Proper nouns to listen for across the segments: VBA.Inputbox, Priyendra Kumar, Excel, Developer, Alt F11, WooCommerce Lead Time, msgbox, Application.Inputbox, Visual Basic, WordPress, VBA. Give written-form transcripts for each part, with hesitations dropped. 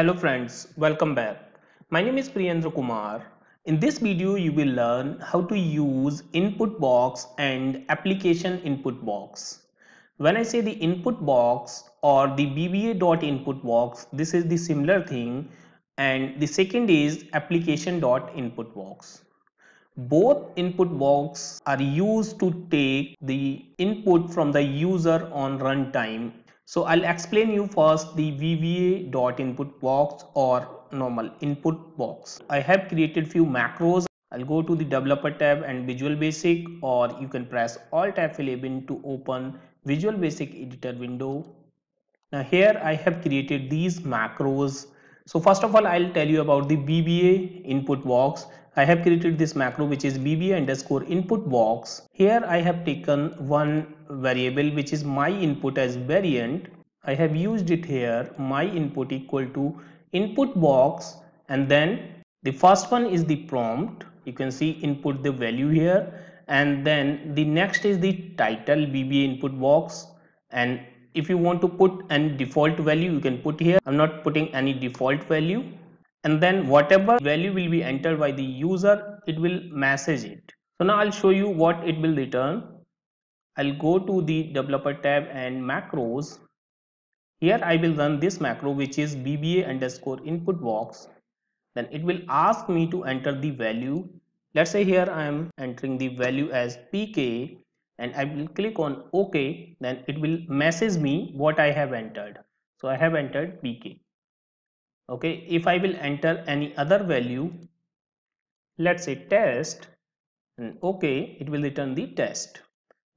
Hello friends, welcome back. My name is Priyendra Kumar. In this video you will learn how to use input box and application input box. When I say the input box or the VBA.Inputbox, this is the similar thing, and the second is application.Inputbox. Both input box are used to take the input from the user on runtime. So I'll explain you first the VBA.Inputbox or normal input box. I have created few macros. I'll go to the Developer tab and Visual Basic, or you can press Alt F11 to open Visual Basic editor window. Now here I have created these macros. So first of all, I'll tell you about the VBA input box. I have created this macro which is VBA_inputbox. Here I have taken one variable which is my input as variant. I have used it here, my input equal to input box, and then the first one is the prompt. You can see input the value here, and then the next is the title VBA_inputbox, and if you want to put any default value you can put here. I'm not putting any default value, and then whatever value will be entered by the user, it will message it. So now I'll show you what it will return. I'll go to the Developer tab and macros. Here I will run this macro which is VBA_inputbox. Then it will ask me to enter the value. Let's say here I am entering the value as PK, and I will click on OK. Then it will message me what I have entered. So I have entered PK. Okay, if I will enter any other value, let's say test, and OK, it will return the test.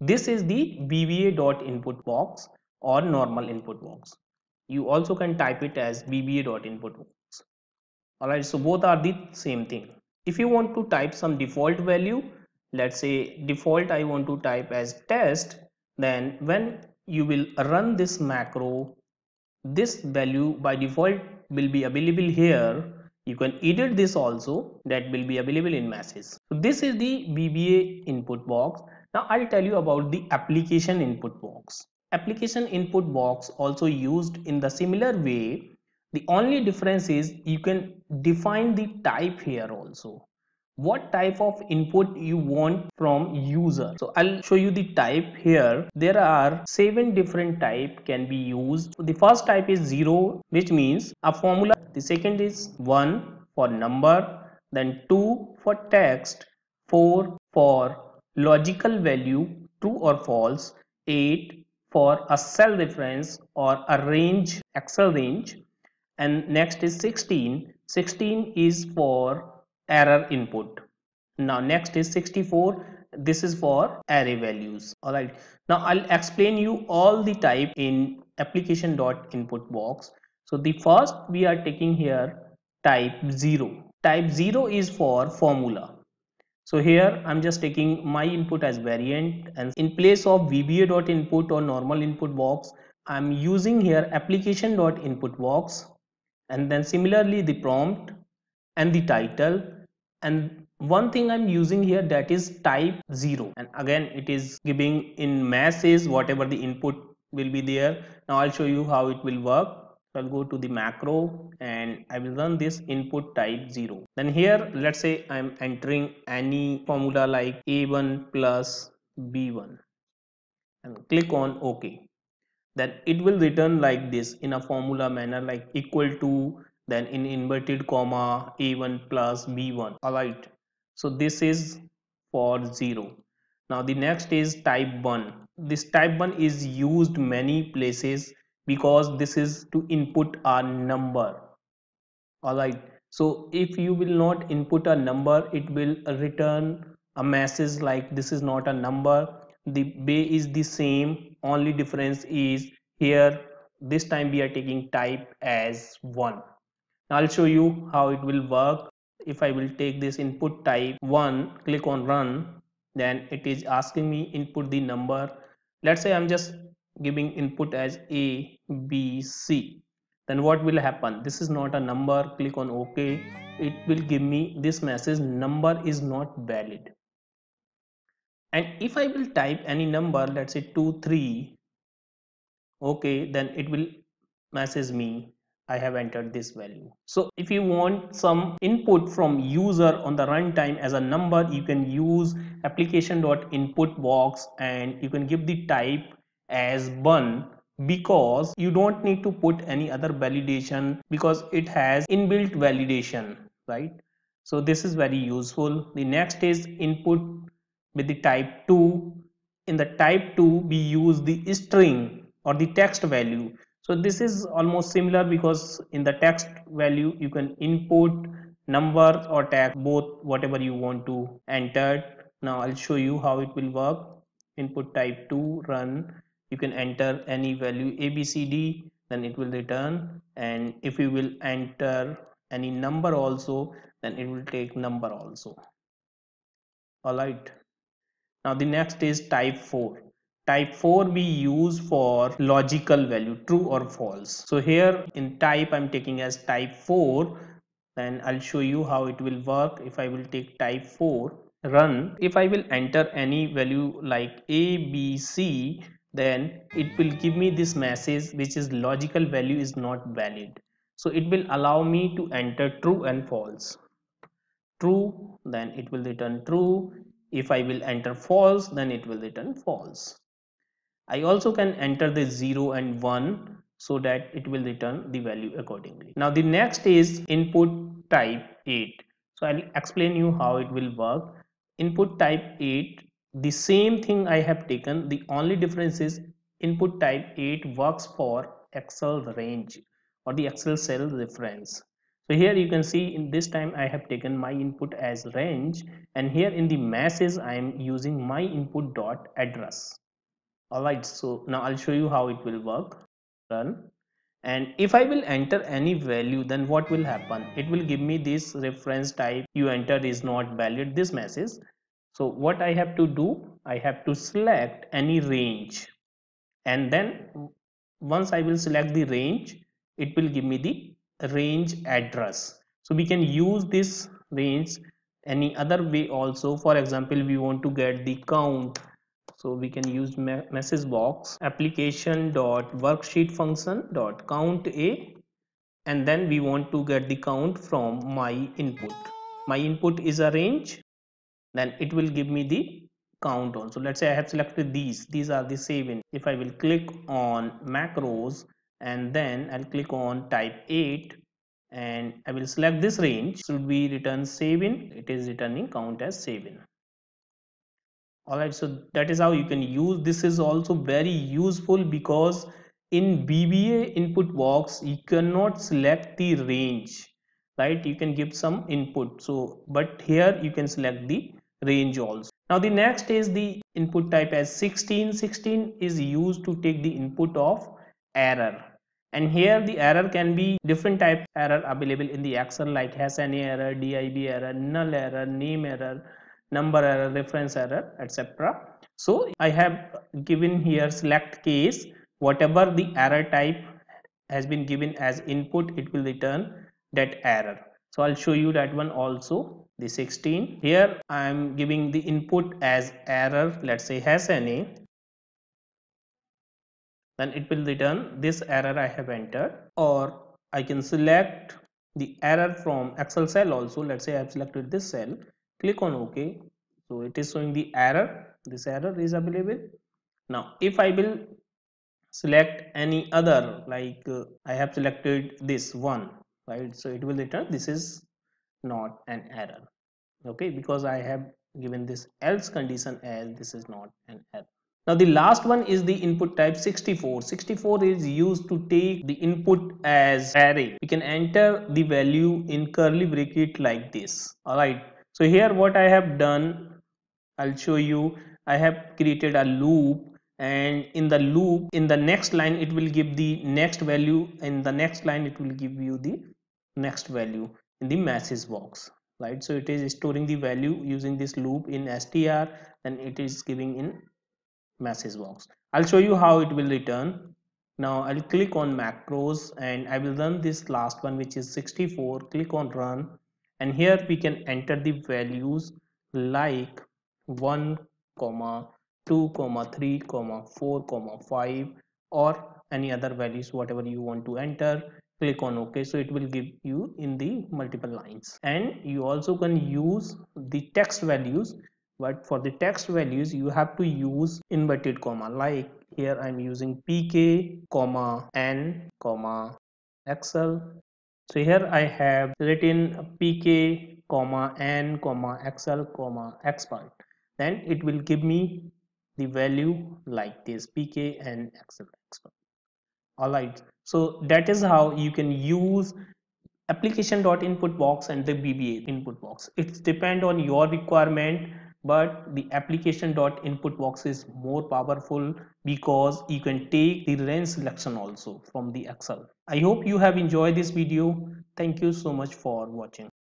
This is the VBA.Inputbox or normal input box. You also can type it as VBA.Inputbox. Alright, so both are the same thing. If you want to type some default value, let's say default I want to type as test, then when you will run this macro, this value by default will be available here. You can edit this also, that will be available in message. So this is the VBA input box. Now I'll tell you about the application input box. Application input box also used in the similar way. The only difference is you can define the type here also. What type of input you want from user. So I'll show you the type here. There are 7 different type can be used. The first type is 0, which means a formula. The second is 1 for number, then 2 for text, 4 for logical value true or false, 8 for a cell reference or a range, Excel range, and next is 16 is for error input. Now next is 64, this is for array values. Alright, now I'll explain you all the type in application.inputbox. So the first we are taking here type 0 is for formula. So here I'm just taking my input as variant, and in place of VBA.input or normal input box I'm using here application.inputbox, and then similarly the prompt and the title, and one thing I'm using here, that is type 0, and again it is giving in masses whatever the input will be there. Now I'll show you how it will work. I'll go to the macro and I will run this input type 0. Then here let's say I'm entering any formula like A1 plus B1 and click on OK. Then it will return like this in a formula manner, like equal to, then in inverted comma, A1 plus B1. Alright, so this is for 0. Now the next is type 1. This type 1 is used many places because this is to input a number. Alright, so if you will not input a number, it will return a message like this is not a number. The base is the same, only difference is here this time we are taking type as 1. I'll show you how it will work. If I will take this input type 1, click on run, then it is asking me input the number. Let's say I'm just giving input as A, B, C. Then what will happen? This is not a number. Click on OK. It will give me this message, number is not valid. And if I will type any number, let's say 2, 3, OK, then it will message me I have entered this value. So if you want some input from user on the runtime as a number, you can use Application.Inputbox and you can give the type as 1, because you don't need to put any other validation because it has inbuilt validation, right? So this is very useful. The next is input with the type 2. In the type 2, we use the string or the text value. So this is almost similar because in the text value, you can input numbers or text, both, whatever you want to enter. Now I'll show you how it will work. Input type 2, run. You can enter any value ABCD, then it will return. And if you will enter any number also, then it will take number also. All right. Now the next is type 4. Type 4 we use for logical value, true or false. So here in type I'm taking as type 4. Then I'll show you how it will work. If I will take type 4, run. If I will enter any value like A, B, C, then it will give me this message, which is logical value is not valid. So it will allow me to enter true and false. True, then it will return true. If I will enter false, then it will return false. I also can enter the 0 and 1 so that it will return the value accordingly. Now the next is input type 8. So I'll explain you how it will work. Input type 8, the same thing I have taken. The only difference is input type 8 works for Excel range or the Excel cell reference. So here you can see in this time I have taken my input as range, and here in the message I am using my input dot address. Alright, so now I'll show you how it will work. Run. And if I will enter any value, then what will happen? It will give me this reference type you entered is not valid, this message. So what I have to do, I have to select any range, and then once I will select the range, it will give me the range address. So we can use this range any other way also. For example, we want to get the count, so we can use msgbox application.worksheet function dot count a, and then we want to get the count from my input. My input is a range, then it will give me the count also. Let's say I have selected these are the saving. If I will click on macros, and then I'll click on type 8, and I will select this range, should be return saving. It is returning count as saving. Alright, so that is how you can use. This is also very useful because in VBA input box you cannot select the range, right? You can give some input, so but here you can select the range also. Now the next is the input type as 16. 16 is used to take the input of error, and here the error can be different type error available in the Excel, like Hassani error, DIB error, null error, name error, number error, reference error, etc. So I have given here select case, whatever the error type has been given as input, it will return that error. So I'll show you that one also, the 16. Here I am giving the input as error, let's say Hassani. Then it will return this error I have entered, or I can select the error from Excel cell also. Let's say I have selected this cell, click on OK. So it is showing the error, this error is available. Now if I will select any other, like I have selected this one, right? So it will return this is not an error, okay, because I have given this else condition as this is not an error. Now the last one is the input type 64. 64 is used to take the input as array. You can enter the value in curly bracket like this. Alright, so here what I have done, I'll show you. I have created a loop, and in the loop, in the next line it will give the next value, in the next line it will give you the next value in the message box. Right, so it is storing the value using this loop in str, and it is giving in message box. I'll show you how it will return. Now I'll click on macros, and I will run this last one, which is 64. Click on run, and here we can enter the values like 1, 2, 3, 4, 5 or any other values, whatever you want to enter. click on OK. So it will give you in the multiple lines, and you also can use the text values, but for the text values you have to use inverted comma. Like here I'm using pk comma n comma excel. So here I have written pk comma n comma excel comma expert. Then it will give me the value like this, pk and excel expert. Alright, so that is how you can use application.inputbox and the VBA input box. It's depend on your requirement, but the application.inputbox is more powerful because you can take the range selection also from the Excel. I hope you have enjoyed this video. Thank you so much for watching.